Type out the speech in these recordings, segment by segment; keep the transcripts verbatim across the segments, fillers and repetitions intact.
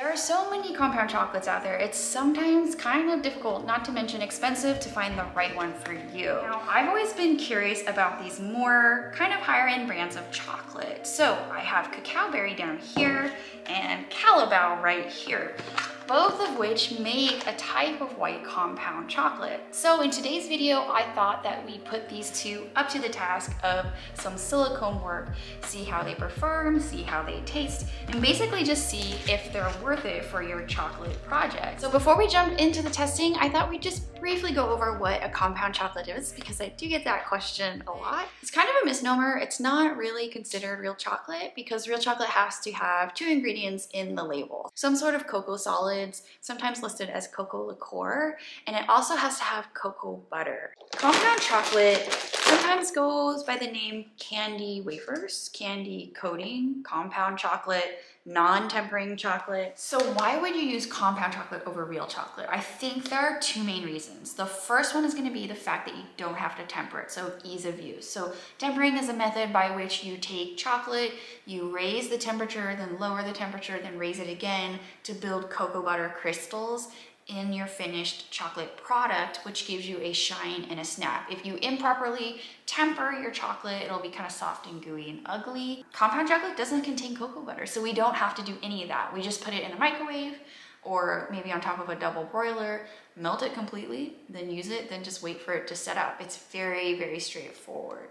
There are so many compound chocolates out there. It's sometimes kind of difficult, not to mention expensive, to find the right one for you. Now, I've always been curious about these more kind of higher end brands of chocolate. So I have Cacao Barry down here and Callebaut right here, both of which make a type of white compound chocolate. So in today's video, I thought that we put these two up to the task of some silicone work, see how they perform, see how they taste, and basically just see if they're worth it for your chocolate project. So before we jump into the testing, I thought we'd just briefly go over what a compound chocolate is, because I do get that question a lot. It's kind of a misnomer. It's not really considered real chocolate because real chocolate has to have two ingredients in the label, some sort of cocoa solid, sometimes listed as cocoa liqueur, and it also has to have cocoa butter. Compound chocolate sometimes goes by the name candy wafers, candy coating, compound chocolate, non-tempering chocolate. So why would you use compound chocolate over real chocolate? I think there are two main reasons. The first one is going to be the fact that you don't have to temper it, so ease of use. So tempering is a method by which you take chocolate, you raise the temperature, then lower the temperature, then raise it again to build cocoa butter crystals in your finished chocolate product, which gives you a shine and a snap. If you improperly temper your chocolate, it'll be kind of soft and gooey and ugly. Compound chocolate doesn't contain cocoa butter, so we don't have to do any of that. We just put it in the microwave or maybe on top of a double broiler, melt it completely, then use it, then just wait for it to set up. It's very, very straightforward.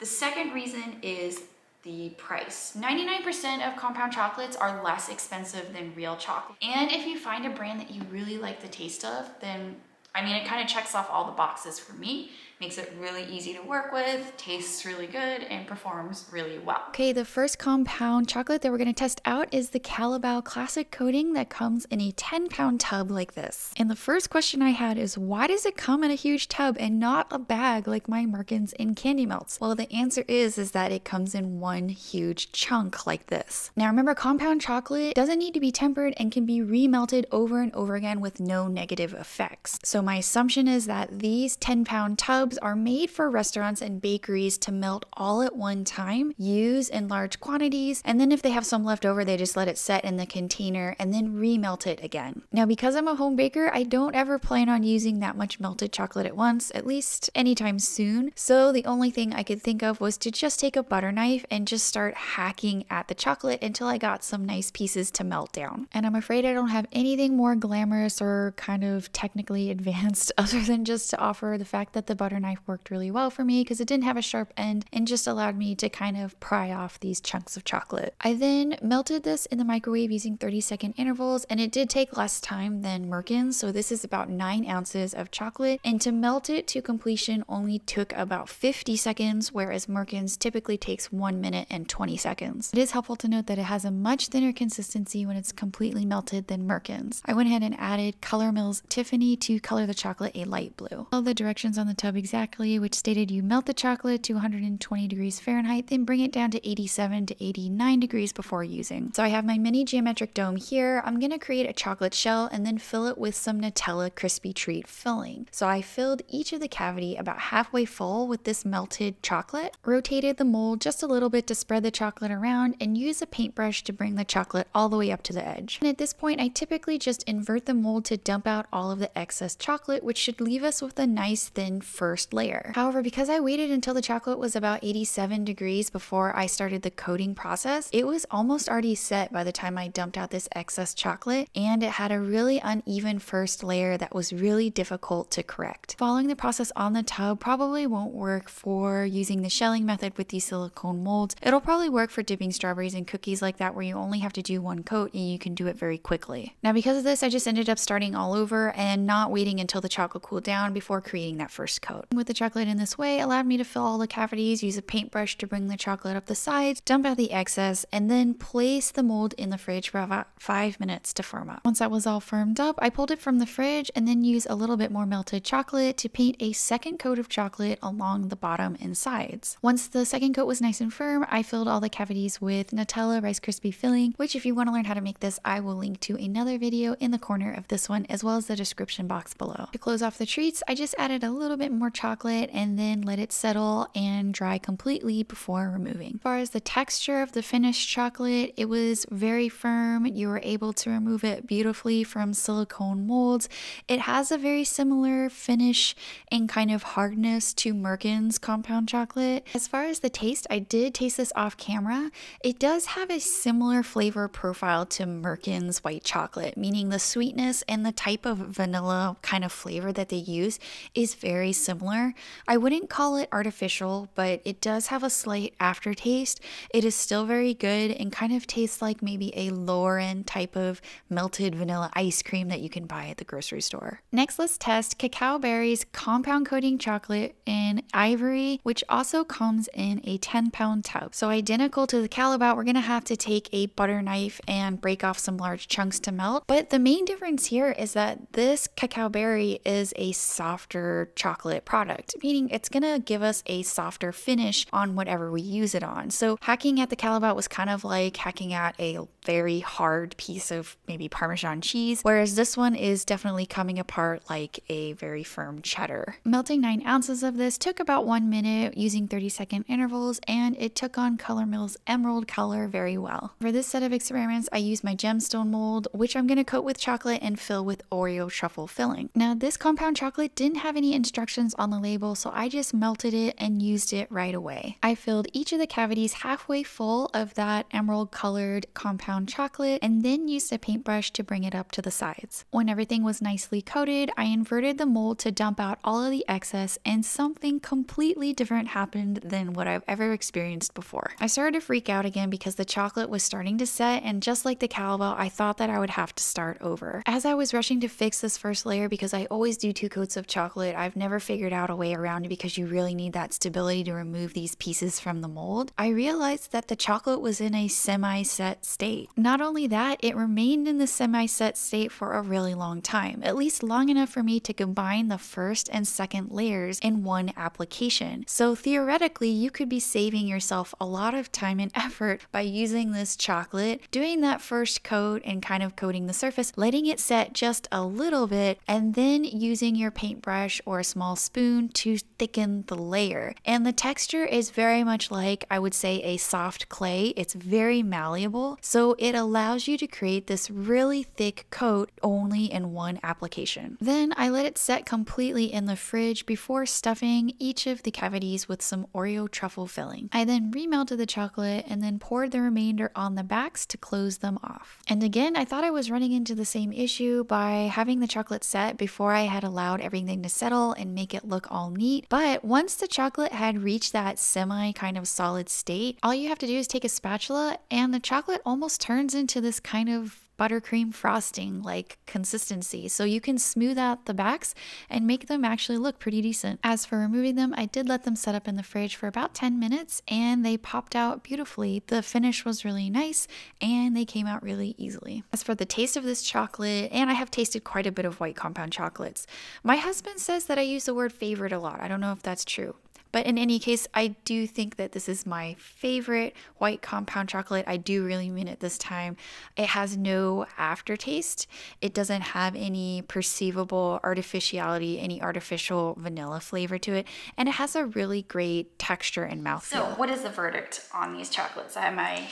The second reason is the price. ninety-nine percent of compound chocolates are less expensive than real chocolate. And if you find a brand that you really like the taste of, then, I mean, it kind of checks off all the boxes for me. Makes it really easy to work with, tastes really good, and performs really well. Okay, the first compound chocolate that we're gonna test out is the Callebaut Classic Coating that comes in a ten pound tub like this. And the first question I had is, why does it come in a huge tub and not a bag like my Merckens in candy melts? Well, the answer is, is that it comes in one huge chunk like this. Now remember, compound chocolate doesn't need to be tempered and can be remelted over and over again with no negative effects. So my assumption is that these ten pound tubs are made for restaurants and bakeries to melt all at one time, use in large quantities, and then if they have some left over, they just let it set in the container and then remelt it again. Now, because I'm a home baker, I don't ever plan on using that much melted chocolate at once, at least anytime soon. So the only thing I could think of was to just take a butter knife and just start hacking at the chocolate until I got some nice pieces to melt down. And I'm afraid I don't have anything more glamorous or kind of technically advanced other than just to offer the fact that the butter knife worked really well for me because it didn't have a sharp end and just allowed me to kind of pry off these chunks of chocolate. I then melted this in the microwave using thirty second intervals, and it did take less time than Merckens, so this is about nine ounces of chocolate, and to melt it to completion only took about fifty seconds, whereas Merckens typically takes one minute and twenty seconds. It is helpful to note that it has a much thinner consistency when it's completely melted than Merckens. I went ahead and added Color Mills Tiffany to color the chocolate a light blue. All the directions on the tub exactly, which stated you melt the chocolate to one hundred twenty degrees Fahrenheit, then bring it down to eighty-seven to eighty-nine degrees before using. So I have my mini geometric dome here. I'm gonna create a chocolate shell and then fill it with some Nutella crispy treat filling. So I filled each of the cavity about halfway full with this melted chocolate, rotated the mold just a little bit to spread the chocolate around, and use a paintbrush to bring the chocolate all the way up to the edge. And at this point, I typically just invert the mold to dump out all of the excess chocolate, which should leave us with a nice thin first First layer. However, because I waited until the chocolate was about eighty-seven degrees before I started the coating process, it was almost already set by the time I dumped out this excess chocolate, and it had a really uneven first layer that was really difficult to correct. Following the process on the tub probably won't work for using the shelling method with these silicone molds. It'll probably work for dipping strawberries and cookies like that, where you only have to do one coat and you can do it very quickly. Now, because of this, I just ended up starting all over and not waiting until the chocolate cooled down before creating that first coat. With the chocolate in this way allowed me to fill all the cavities, use a paintbrush to bring the chocolate up the sides, dump out the excess, and then place the mold in the fridge for about five minutes to firm up. Once that was all firmed up, I pulled it from the fridge and then used a little bit more melted chocolate to paint a second coat of chocolate along the bottom and sides. Once the second coat was nice and firm, I filled all the cavities with Nutella Rice Krispie filling, which if you want to learn how to make this, I will link to another video in the corner of this one as well as the description box below. To close off the treats, I just added a little bit more chocolate and then let it settle and dry completely before removing. As far as the texture of the finished chocolate, it was very firm. You were able to remove it beautifully from silicone molds. It has a very similar finish and kind of hardness to Merckens compound chocolate. As far as the taste, I did taste this off camera. It does have a similar flavor profile to Merckens white chocolate, meaning the sweetness and the type of vanilla kind of flavor that they use is very similar. I wouldn't call it artificial, but it does have a slight aftertaste. It is still very good and kind of tastes like maybe a lower end type of melted vanilla ice cream that you can buy at the grocery store. Next, let's test Cacao Barry's compound coating chocolate in ivory, which also comes in a ten pound tub. So identical to the Callebaut, we're gonna have to take a butter knife and break off some large chunks to melt. But the main difference here is that this Cacao Barry is a softer chocolate product, meaning it's gonna give us a softer finish on whatever we use it on. So hacking at the Callebaut was kind of like hacking at a very hard piece of maybe Parmesan cheese, whereas this one is definitely coming apart like a very firm cheddar. Melting nine ounces of this took about one minute using thirty second intervals, and it took on Color Mills emerald color very well. For this set of experiments, I used my gemstone mold, which I'm gonna coat with chocolate and fill with Oreo truffle filling. Now, this compound chocolate didn't have any instructions on the label, so I just melted it and used it right away. I filled each of the cavities halfway full of that emerald colored compound chocolate and then used a paintbrush to bring it up to the sides. When everything was nicely coated, I inverted the mold to dump out all of the excess, and something completely different happened than what I've ever experienced before. I started to freak out again because the chocolate was starting to set, and just like the Callebaut, I thought that I would have to start over. As I was rushing to fix this first layer, because I always do two coats of chocolate, I've never figured out a way around it because you really need that stability to remove these pieces from the mold, I realized that the chocolate was in a semi-set state. Not only that, it remained in the semi-set state for a really long time, at least long enough for me to combine the first and second layers in one application. So theoretically, you could be saving yourself a lot of time and effort by using this chocolate, doing that first coat and kind of coating the surface, letting it set just a little bit, and then using your paintbrush or a small spoon to thicken the layer. And the texture is very much like, I would say, a soft clay. It's very malleable, so it allows you to create this really thick coat only in one application. Then I let it set completely in the fridge before stuffing each of the cavities with some Oreo truffle filling. I then remelted the chocolate and then poured the remainder on the backs to close them off. And again, I thought I was running into the same issue by having the chocolate set before I had allowed everything to settle and make it look all neat. But once the chocolate had reached that semi kind of solid state, all you have to do is take a spatula and the chocolate almost turns into this kind of buttercream frosting like consistency, so you can smooth out the backs and make them actually look pretty decent. As for removing them, I did let them set up in the fridge for about ten minutes, and they popped out beautifully. The finish was really nice and they came out really easily. As for the taste of this chocolate, and I have tasted quite a bit of white compound chocolates, my husband says that I use the word favorite a lot. I don't know if that's true. But in any case, I do think that this is my favorite white compound chocolate. I do really mean it this time. It has no aftertaste. It doesn't have any perceivable artificiality, any artificial vanilla flavor to it. And it has a really great texture and mouthfeel. So what is the verdict on these chocolates? I have my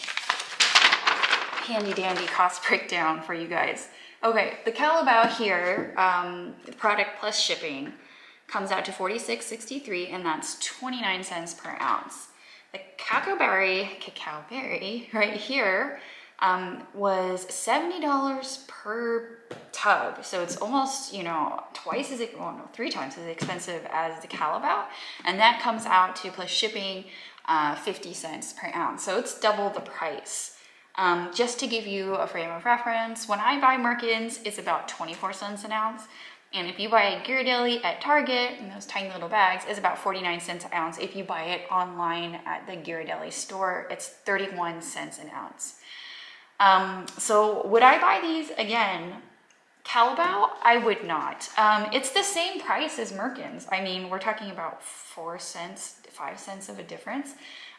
handy dandy cost breakdown for you guys. Okay, the Callebaut here, um, the product plus shipping, comes out to forty-six sixty-three, and that's twenty-nine cents per ounce. The Cacao Barry, Cacao Barry right here um, was seventy dollars per tub. So it's almost, you know, twice as, well, no, three times as expensive as the Callebaut. And that comes out to, plus shipping, uh, fifty cents per ounce. So it's double the price. Um, just to give you a frame of reference, when I buy Merckens, it's about twenty-four cents an ounce. And if you buy a Ghirardelli at Target, in those tiny little bags, it's about forty-nine cents an ounce. If you buy it online at the Ghirardelli store, it's thirty-one cents an ounce. Um, so would I buy these again? Callebaut? I would not. Um, it's the same price as Merckens. I mean, we're talking about four cents, five cents of a difference.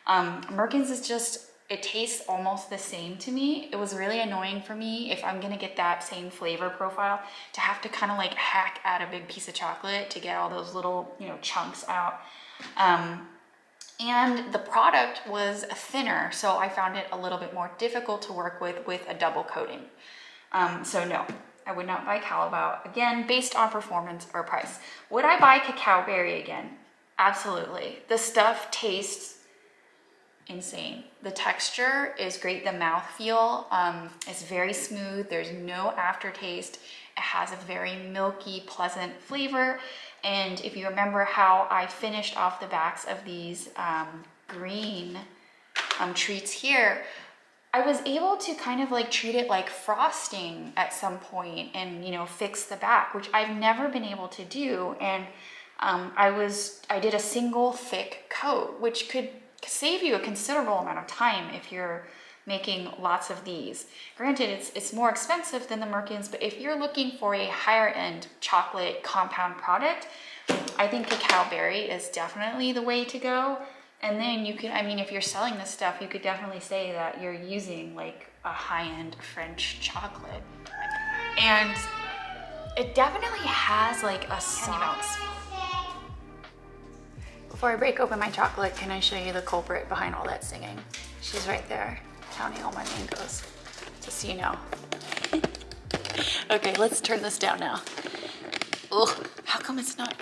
Um, Merckens is just it tastes almost the same to me. It was really annoying for me, if I'm gonna get that same flavor profile, to have to kind of like hack at a big piece of chocolate to get all those little, you know, chunks out. Um, and the product was thinner, so I found it a little bit more difficult to work with with a double coating. Um, so no, I would not buy Callebaut again based on performance or price. Would I buy Cacao Barry again? Absolutely. The stuff tastes insane. The texture is great. The mouthfeel um, is very smooth. There's no aftertaste. It has a very milky, pleasant flavor. And if you remember how I finished off the backs of these um, green um, treats here, I was able to kind of like treat it like frosting at some point and, you know, fix the back, which I've never been able to do. And um, I was, I did a single thick coat, which could save you a considerable amount of time if you're making lots of these. Granted, it's, it's more expensive than the Merckens, but if you're looking for a higher end chocolate compound product, I think Cacao Barry is definitely the way to go. And then you can, I mean, if you're selling this stuff, you could definitely say that you're using like a high-end French chocolate. And it definitely has like a soft. Before I break open my chocolate, can I show you the culprit behind all that singing? She's right there, counting all my mangoes, just so you know. Okay, let's turn this down now. Oh, how come it's not great?